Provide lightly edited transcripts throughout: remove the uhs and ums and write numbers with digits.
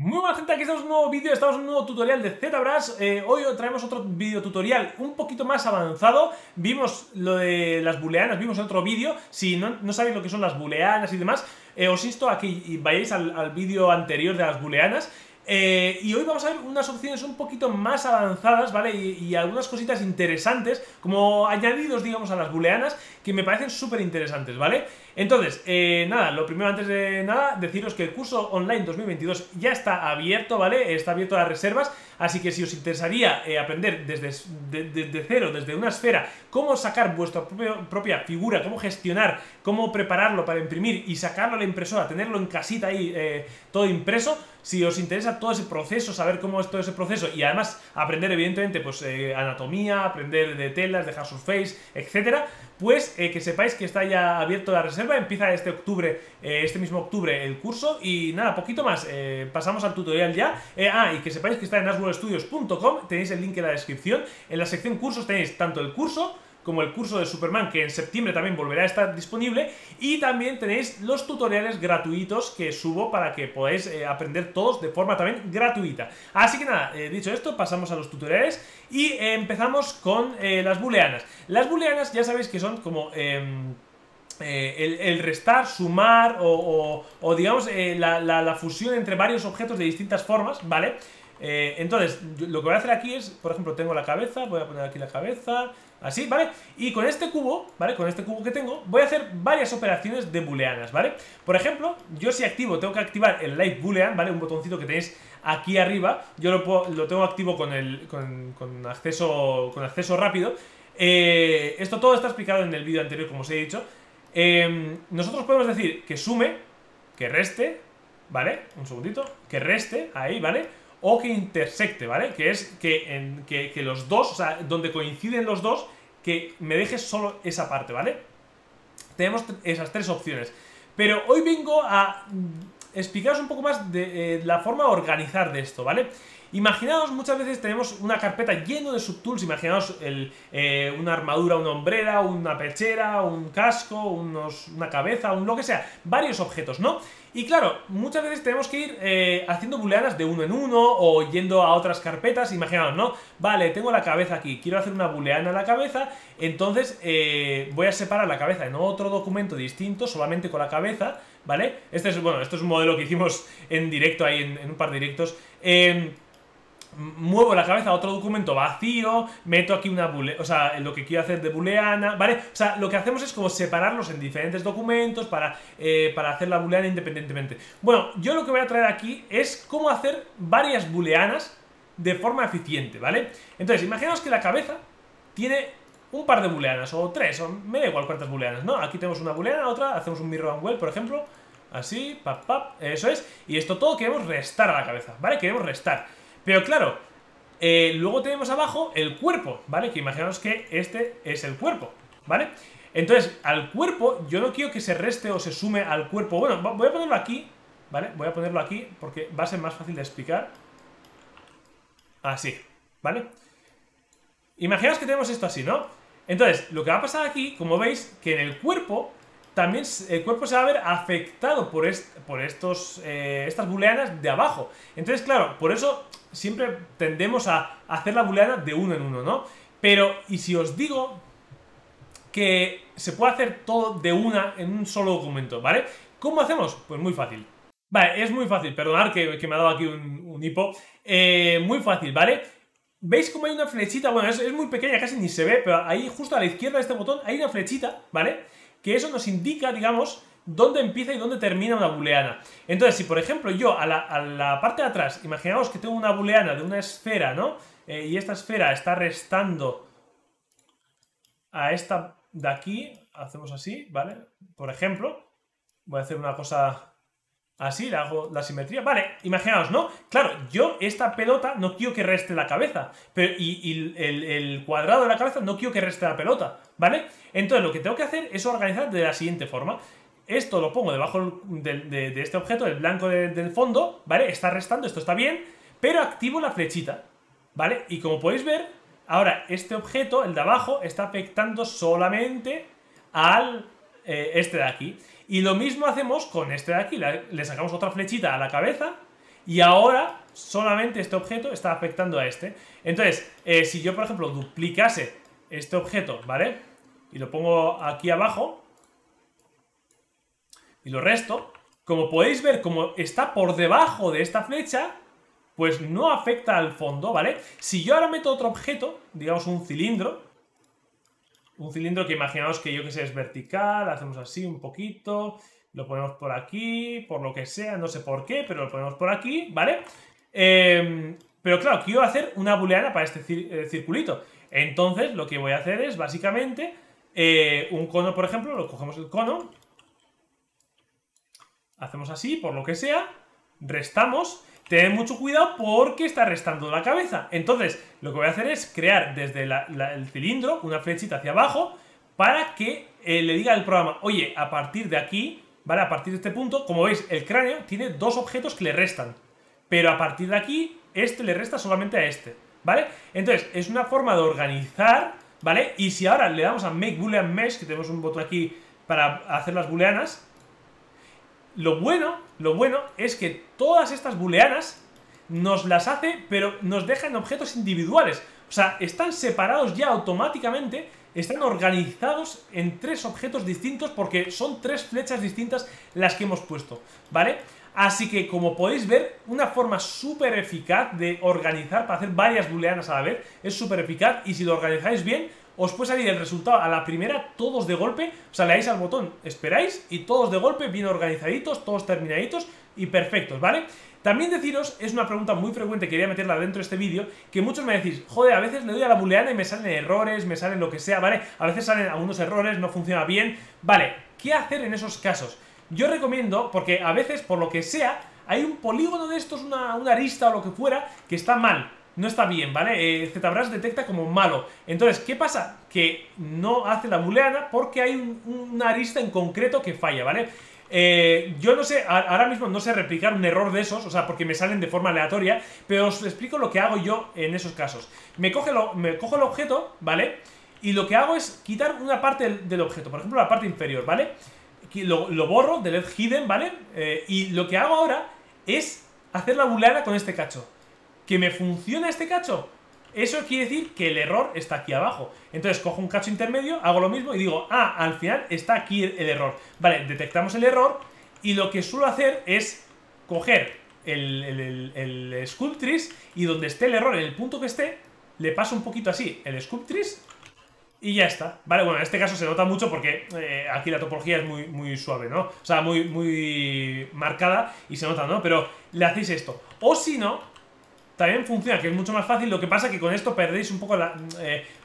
Muy buena gente, aquí estamos en un nuevo vídeo, estamos en un nuevo tutorial de ZBrush. Hoy traemos otro video tutorial un poquito más avanzado. Vimos lo de las booleanas, vimos en otro vídeo. Si no sabéis lo que son las booleanas y demás, os insto a que vayáis al vídeo anterior de las booleanas. Y hoy vamos a ver unas opciones un poquito más avanzadas, ¿vale? Y algunas cositas interesantes, como añadidos, digamos, a las booleanas, que me parecen súper interesantes, ¿vale? Entonces, nada, lo primero, antes de nada, deciros que el curso online 2022 ya está abierto, ¿vale? Está abierto a las reservas, así que si os interesaría aprender desde cero, desde una esfera, cómo sacar vuestra propia figura, cómo gestionar, cómo prepararlo para imprimir y sacarlo a la impresora, tenerlo en casita ahí, todo impreso, si os interesa todo ese proceso, saber cómo es todo ese proceso y además aprender evidentemente pues anatomía, aprender de telas, dejar surface, etcétera, pues que sepáis que está ya abierto la reserva. Empieza este mismo octubre el curso y nada, poquito más. Pasamos al tutorial ya. Y que sepáis que está en asworldstudios.com, tenéis el link en la descripción. En la sección cursos tenéis tanto el curso como el curso de Superman, que en septiembre también volverá a estar disponible, y también tenéis los tutoriales gratuitos que subo para que podáis aprender todos de forma también gratuita. Así que nada, dicho esto, pasamos a los tutoriales y empezamos con las booleanas. Las booleanas ya sabéis que son como el restar, sumar o digamos la fusión entre varios objetos de distintas formas, ¿vale? Entonces, lo que voy a hacer aquí es, por ejemplo, tengo la cabeza, voy a poner aquí la cabeza, así, ¿vale? Y con este cubo, ¿vale? Con este cubo que tengo, voy a hacer varias operaciones de booleanas, ¿vale? Por ejemplo, yo si activo, tengo que activar el Light Boolean, ¿vale? Un botoncito que tenéis aquí arriba, yo lo tengo activo con acceso rápido. Esto todo está explicado en el vídeo anterior, como os he dicho. Nosotros podemos decir que sume, que reste, ¿vale? Un segundito, que reste, ahí, ¿vale? O que intersecte, ¿vale? Que es que los dos, o sea, donde coinciden los dos, que me dejes solo esa parte, ¿vale? Tenemos esas tres opciones. Pero hoy vengo a explicaros un poco más de la forma de organizar de esto, ¿vale? Imaginaos, muchas veces tenemos una carpeta llena de subtools. Imaginaos una armadura, una hombrera, una pechera, un casco, una cabeza, lo que sea, varios objetos, ¿no? Y claro, muchas veces tenemos que ir haciendo booleanas de uno en uno o yendo a otras carpetas. Imaginaos, ¿no? Vale, tengo la cabeza aquí, quiero hacer una booleana a la cabeza, entonces voy a separar la cabeza en otro documento distinto, solamente con la cabeza, ¿vale? Esto es un modelo que hicimos en directo, ahí en un par de directos. Muevo la cabeza a otro documento vacío, meto aquí una booleana, o sea, lo que quiero hacer de booleana, ¿vale? O sea, lo que hacemos es como separarlos en diferentes documentos para hacer la booleana independientemente. Bueno, yo lo que voy a traer aquí es cómo hacer varias booleanas de forma eficiente, ¿vale? Entonces, imaginaos que la cabeza tiene un par de booleanas, o tres, o me da igual cuántas booleanas, ¿no? Aquí tenemos una booleana, otra, hacemos un mirror and well, por ejemplo, así, pap, pap, eso es, y esto todo queremos restar a la cabeza, ¿vale? Queremos restar. Pero claro, luego tenemos abajo el cuerpo, ¿vale? Que imaginaos que este es el cuerpo, ¿vale? Entonces, al cuerpo, yo no quiero que se reste o se sume al cuerpo. Bueno, voy a ponerlo aquí, ¿vale? Voy a ponerlo aquí porque va a ser más fácil de explicar. Así, ¿vale? Imaginaos que tenemos esto así, ¿no? Entonces, lo que va a pasar aquí, como veis, que en el cuerpo, también el cuerpo se va a ver afectado por estas booleanas de abajo. Entonces, claro, por eso siempre tendemos a hacer la booleana de uno en uno, ¿no? Pero, y si os digo que se puede hacer todo de una en un solo documento, ¿vale? ¿Cómo hacemos? Pues muy fácil. Vale, es muy fácil, perdonad que me ha dado aquí un hipo. Muy fácil, ¿vale? ¿Veis cómo hay una flechita? Bueno, es muy pequeña, casi ni se ve, pero ahí justo a la izquierda de este botón hay una flechita, ¿vale? Que eso nos indica, digamos, dónde empieza y dónde termina una booleana. Entonces, si por ejemplo yo a la parte de atrás, imaginaos que tengo una booleana de una esfera, ¿no? Y esta esfera está restando a esta de aquí, hacemos así, ¿vale? Por ejemplo, voy a hacer una cosa así, le hago la simetría, ¿vale? Imaginaos, ¿no? Claro, yo esta pelota no quiero que reste la cabeza, pero y el cuadrado de la cabeza no quiero que reste la pelota, ¿vale? Entonces lo que tengo que hacer es organizar de la siguiente forma. Esto lo pongo debajo de este objeto, el blanco del fondo, ¿vale? Está restando, esto está bien, pero activo la flechita, ¿vale? Y como podéis ver, ahora este objeto, el de abajo, está afectando solamente al este de aquí. Y lo mismo hacemos con este de aquí, le sacamos otra flechita a la cabeza y ahora solamente este objeto está afectando a este. Entonces, si yo, por ejemplo, duplicase este objeto, ¿vale? Y lo pongo aquí abajo y lo resto, como podéis ver, como está por debajo de esta flecha, pues no afecta al fondo, ¿vale? Si yo ahora meto otro objeto, digamos un cilindro que imaginaos que yo que sé es vertical, hacemos así un poquito, lo ponemos por aquí, por lo que sea, no sé por qué, pero lo ponemos por aquí, ¿vale? Pero claro, quiero hacer una booleana para este circulito. Entonces lo que voy a hacer es básicamente un cono, por ejemplo, lo cogemos el cono, hacemos así, por lo que sea, restamos. Tened mucho cuidado porque está restando la cabeza. Entonces lo que voy a hacer es crear desde el cilindro una flechita hacia abajo para que le diga al programa, oye, a partir de aquí, ¿vale? A partir de este punto, como veis, el cráneo tiene dos objetos que le restan, pero a partir de aquí, este le resta solamente a este, ¿vale? Entonces es una forma de organizar, ¿vale? Y si ahora le damos a Make Boolean Mesh, que tenemos un botón aquí para hacer las booleanas, lo bueno es que todas estas booleanas nos las hace, pero nos dejan objetos individuales. O sea, están separados ya automáticamente, están organizados en tres objetos distintos porque son tres flechas distintas las que hemos puesto, ¿vale? Así que, como podéis ver, una forma súper eficaz de organizar para hacer varias booleanas a la vez. Es súper eficaz y si lo organizáis bien, os puede salir el resultado a la primera, todos de golpe. O sea, le dais al botón, esperáis y todos de golpe, bien organizaditos, todos terminaditos y perfectos, ¿vale? También deciros, es una pregunta muy frecuente, quería meterla dentro de este vídeo, que muchos me decís, joder, a veces le doy a la booleana y me salen errores, me salen lo que sea, ¿vale? A veces salen algunos errores, no funciona bien, ¿vale? ¿Qué hacer en esos casos? Yo recomiendo, porque a veces, por lo que sea, hay un polígono de estos, una arista o lo que fuera, que está mal. No está bien, ¿vale? ZBrush detecta como malo. Entonces, ¿qué pasa? Que no hace la booleana porque hay una arista en concreto que falla, ¿vale? Yo no sé, ahora mismo no sé replicar un error de esos, o sea, porque me salen de forma aleatoria, pero os explico lo que hago yo en esos casos. Me cojo el objeto, ¿vale? Y lo que hago es quitar una parte del objeto, por ejemplo, la parte inferior, ¿vale? Lo borro del Edit Hidden, ¿vale? Y lo que hago ahora es hacer la booleana con este cacho. ¿Que me funciona este cacho? Eso quiere decir que el error está aquí abajo. Entonces cojo un cacho intermedio, hago lo mismo y digo, ah, al final está aquí el error. Vale, detectamos el error y lo que suelo hacer es coger el Sculptris y donde esté el error, en el punto que esté, le paso un poquito así el Sculptris y ya está. Vale, bueno, en este caso se nota mucho porque aquí la topología es muy suave, ¿no? O sea, muy marcada y se nota, ¿no? Pero le hacéis esto. O si no, también funciona, que es mucho más fácil, lo que pasa que con esto perdéis un poco la...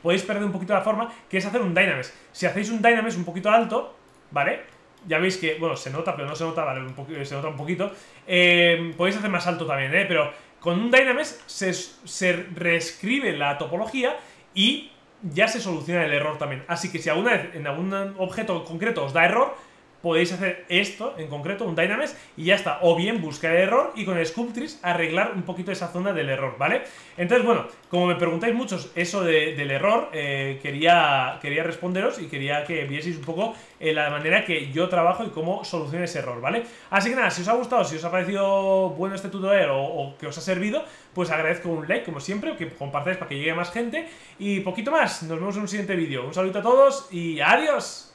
podéis perder un poquito la forma, que es hacer un DynaMesh. Si hacéis un DynaMesh un poquito alto, ¿vale? Ya veis que, bueno, se nota, pero no se nota, ¿vale? Se nota un poquito. Podéis hacer más alto también, ¿eh? Pero con un DynaMesh se reescribe la topología y ya se soluciona el error también. Así que si alguna vez en algún objeto concreto os da error, podéis hacer esto, en concreto, un DynaMesh, y ya está. O bien buscar el error y con el Sculptris arreglar un poquito esa zona del error, ¿vale? Entonces, bueno, como me preguntáis muchos eso del error, quería responderos y quería que vieseis un poco la manera que yo trabajo y cómo soluciono ese error, ¿vale? Así que nada, si os ha gustado, si os ha parecido bueno este tutorial o que os ha servido, pues agradezco un like, como siempre, que compartáis para que llegue más gente. Y poquito más, nos vemos en un siguiente vídeo. Un saludo a todos y adiós.